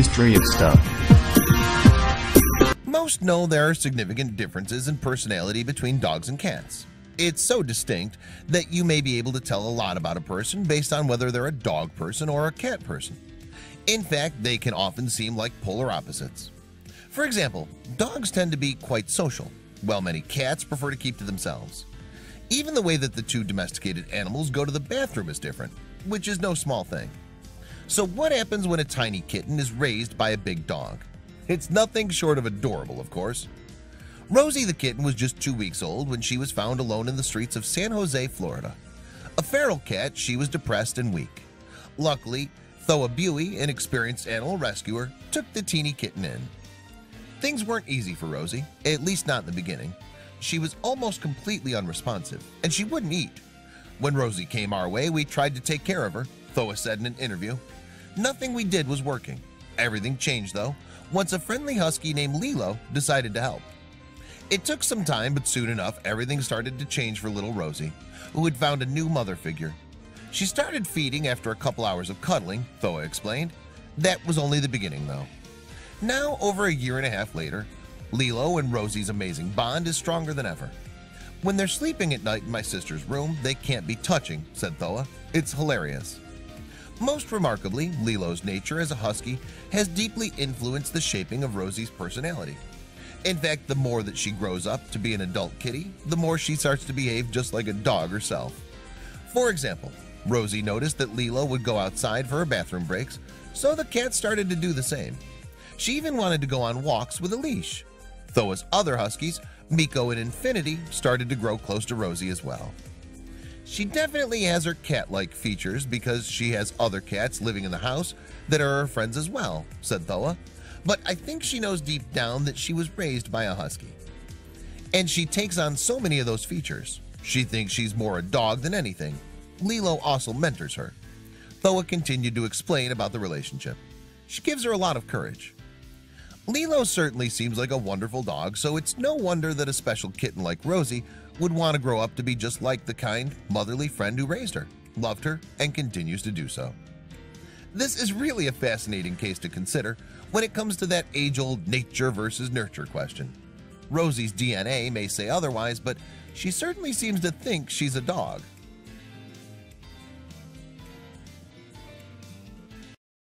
Mystery of Stuff. Most know there are significant differences in personality between dogs and cats. It's so distinct that you may be able to tell a lot about a person based on whether they're a dog person or a cat person. In fact, they can often seem like polar opposites. For example, dogs tend to be quite social, while many cats prefer to keep to themselves. Even the way that the two domesticated animals go to the bathroom is different, which is no small thing. So what happens when a tiny kitten is raised by a big dog? It's nothing short of adorable, of course. Rosie the kitten was just 2 weeks old when she was found alone in the streets of San Jose, Florida. A feral cat, she was depressed and weak. Luckily, Thoa Bui, an experienced animal rescuer, took the teeny kitten in. Things weren't easy for Rosie, at least not in the beginning. She was almost completely unresponsive, and she wouldn't eat. When Rosie came our way, we tried to take care of her, Thoa said in an interview. Nothing we did was working. Everything changed, though, once a friendly husky named Lilo decided to help. It took some time, but soon enough, everything started to change for little Rosie, who had found a new mother figure. She started feeding after a couple hours of cuddling, Thoa explained. That was only the beginning, though. Now, over a year and a half later, Lilo and Rosie's amazing bond is stronger than ever. When they're sleeping at night in my sister's room, they can't be touching, said Thoa. It's hilarious. Most remarkably, Lilo's nature as a husky has deeply influenced the shaping of Rosie's personality. In fact, the more that she grows up to be an adult kitty, the more she starts to behave just like a dog herself. For example, Rosie noticed that Lilo would go outside for her bathroom breaks, so the cat started to do the same. She even wanted to go on walks with a leash. Thoa's other huskies, Miko and Infinity, started to grow close to Rosie as well. She definitely has her cat-like features because she has other cats living in the house that are her friends as well, said Thoa. But I think she knows deep down that she was raised by a husky. And she takes on so many of those features. She thinks she's more a dog than anything. Lilo also mentors her. Thoa continued to explain about the relationship. She gives her a lot of courage. Lilo certainly seems like a wonderful dog, so it's no wonder that a special kitten like Rosie would want to grow up to be just like the kind, motherly friend who raised her, loved her, and continues to do so. This is really a fascinating case to consider when it comes to that age-old nature versus nurture question. Rosie's DNA may say otherwise, but she certainly seems to think she's a dog.